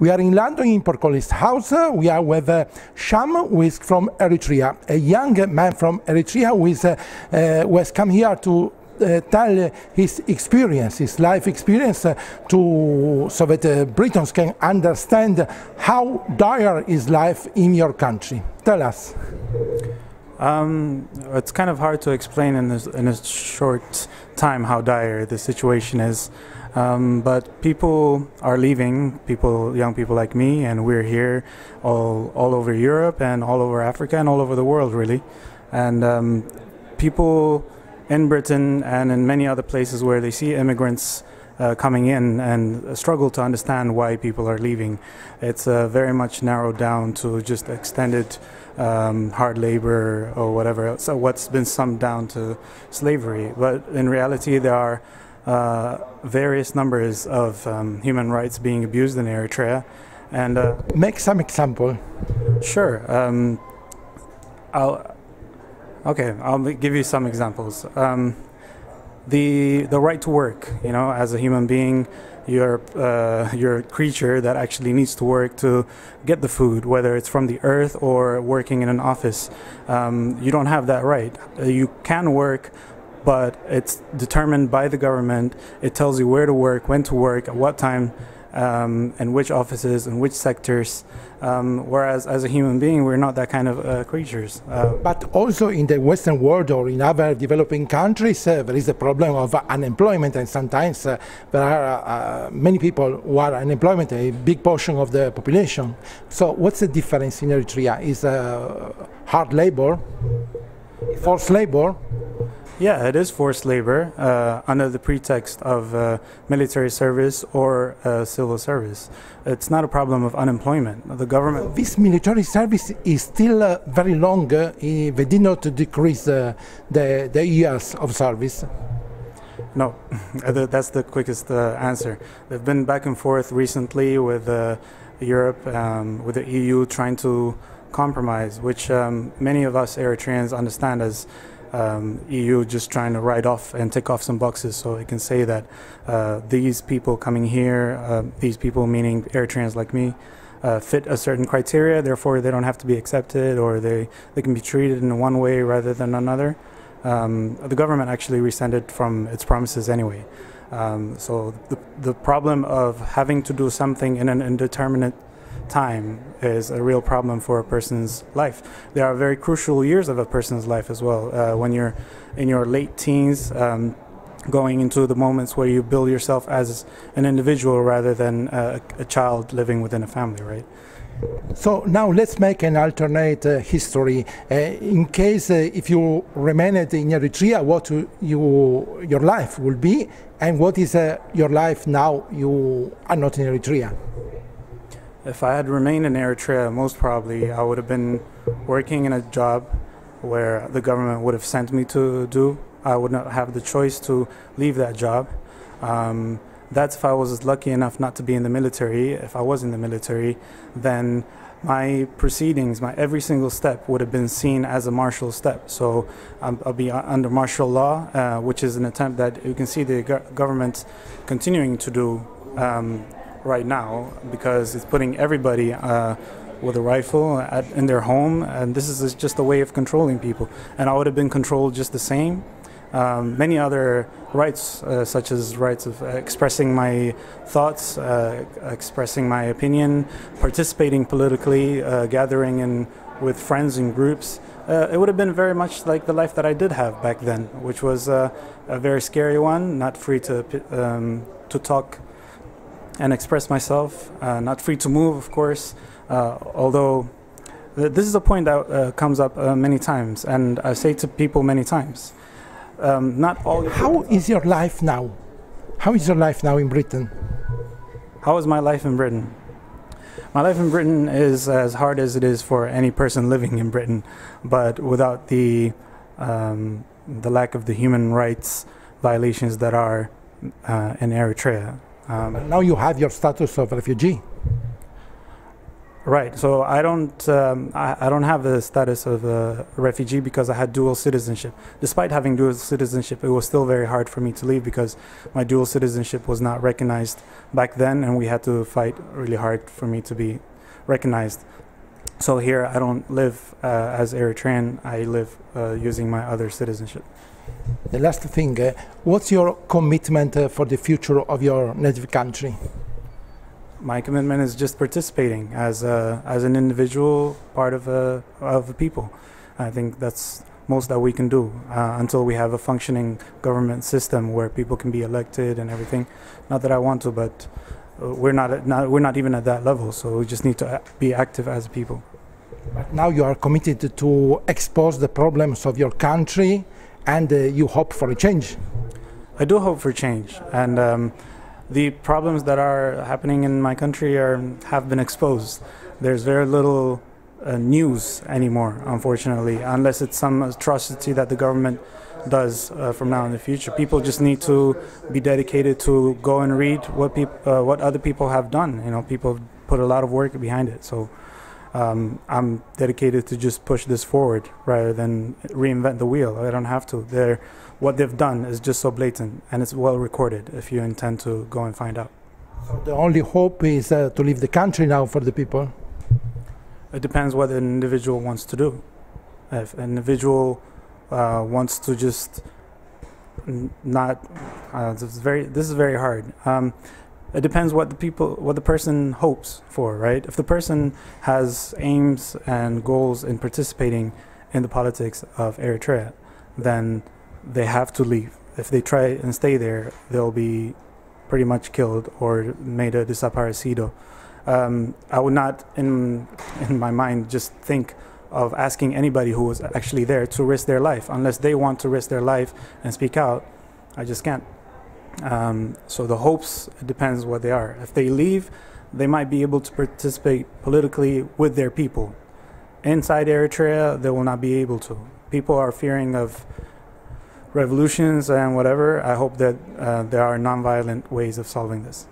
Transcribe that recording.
We are in London in Portcullis House. We are with Sham, who is from Eritrea, a young man from Eritrea who has come here to tell his experience, his life experience, so that Britons can understand how dire is life in your country. Tell us. It's kind of hard to explain in a short time how dire the situation is, but people are leaving, young people like me, and we're here all over Europe and all over Africa and all over the world, really. And people in Britain and in many other places where they see immigrants coming in and struggle to understand why people are leaving. It's very much narrowed down to just extended hard labor or whatever, so what's been summed down to slavery. But in reality, there are various numbers of human rights being abused in Eritrea. And make some example. Sure. I'll give you some examples. The right to work, you know, as a human being, you're a creature that actually needs to work to get the food, whether it's from the earth or working in an office. You don't have that right. You can work, but it's determined by the government. It tells you where to work, when to work, at what time, and which offices and which sectors, whereas as a human being we're not that kind of creatures. But also in the Western world or in other developing countries there is a problem of unemployment, and sometimes there are many people who are unemployed, a big portion of the population. So what's the difference in Eritrea? Is hard labor, forced labor? Yeah, it is forced labor under the pretext of military service or civil service. It's not a problem of unemployment. The government... This military service is still very long. They did not decrease the years of service. No, that's the quickest answer. They've been back and forth recently with Europe, with the EU trying to compromise, which many of us Eritreans understand as EU just trying to write off and tick off some boxes so it can say that these people coming here, these people meaning Eritreans like me, fit a certain criteria, therefore they don't have to be accepted, or they can be treated in one way rather than another. The government actually rescinded from its promises anyway. So the problem of having to do something in an indeterminate time is a real problem for a person's life. There are very crucial years of a person's life as well. When you're in your late teens, going into the moments where you build yourself as an individual rather than a child living within a family, right? So now let's make an alternate history. In case if you remained in Eritrea, what your life will be, and what is your life now you are not in Eritrea? If I had remained in Eritrea, most probably I would have been working in a job where the government would have sent me to do. I would not have the choice to leave that job. That's if I was lucky enough not to be in the military. If I was in the military, then my proceedings, my every single step would have been seen as a martial step. So I'll be under martial law, which is an attempt that you can see the government continuing to do right now, because it's putting everybody with a rifle in their home, and this is just a way of controlling people. And I would have been controlled just the same. Many other rights, such as rights of expressing my thoughts, expressing my opinion, participating politically, gathering in with friends and groups, it would have been very much like the life that I did have back then, which was a very scary one, not free to talk and express myself, not free to move, of course, although this is a point that comes up many times, and I say to people many times, not all... How is your life now? How is your life now in Britain? How is my life in Britain? My life in Britain is as hard as it is for any person living in Britain, but without the lack of the human rights violations that are in Eritrea. Now you have your status of refugee. Right. So I don't have the status of a refugee because I had dual citizenship. Despite having dual citizenship, it was still very hard for me to leave because my dual citizenship was not recognized back then, and we had to fight really hard for me to be recognized. So here I don't live as Eritrean. I live using my other citizenship. The last thing, what's your commitment for the future of your native country? My commitment is just participating as an individual, part of a people. I think that's most that we can do until we have a functioning government system where people can be elected and everything. Not that I want to, but we're not even at that level. So we just need to be active as people. But now you are committed to expose the problems of your country, and you hope for a change. I do hope for change, and the problems that are happening in my country have been exposed. There's very little news anymore, unfortunately, unless it's some atrocity that the government does from now in the future. People just need to be dedicated to go and read what other people have done. You know, people put a lot of work behind it. So I'm dedicated to just push this forward rather than reinvent the wheel. I don't have to. What they've done is just so blatant, and it's well recorded if you intend to go and find out. So the only hope is to leave the country now for the people? It depends what an individual wants to do. If an individual wants to just not, this is very hard. It depends what the person hopes for, right? If the person has aims and goals in participating in the politics of Eritrea, then they have to leave. If they try and stay there, they'll be pretty much killed or made a desaparecido. I would not, in my mind, just think of asking anybody who was actually there to risk their life. Unless they want to risk their life and speak out, I just can't. So the hopes, it depends what they are. If they leave, they might be able to participate politically with their people. Inside Eritrea, they will not be able to. People are fearing of revolutions and whatever. I hope that there are nonviolent ways of solving this.